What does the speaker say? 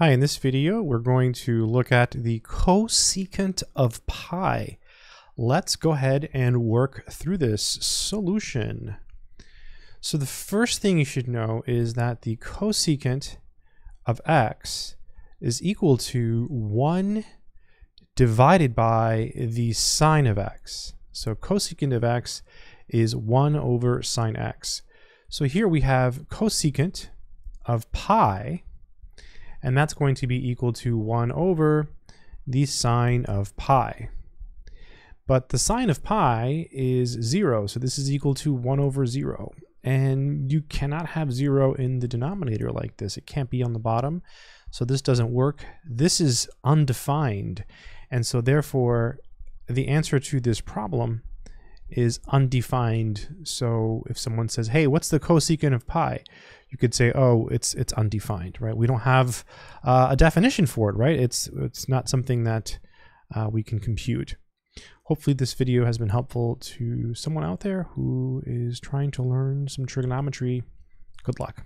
Hi, in this video we're going to look at the cosecant of pi. Let's go ahead and work through this solution. So the first thing you should know is that the cosecant of x is equal to 1 divided by the sine of x. So cosecant of x is 1 over sine x. So here we have cosecant of pi, and that's going to be equal to 1 over the sine of pi. But the sine of pi is 0, so this is equal to 1 over 0. And you cannot have 0 in the denominator like this. It can't be on the bottom, so this doesn't work. This is undefined, and so therefore the answer to this problem is undefined. So if someone says, hey, what's the cosecant of pi? You could say, oh, it's undefined, right? We don't have a definition for it, right? It's not something that we can compute. Hopefully this video has been helpful to someone out there who is trying to learn some trigonometry. Good luck.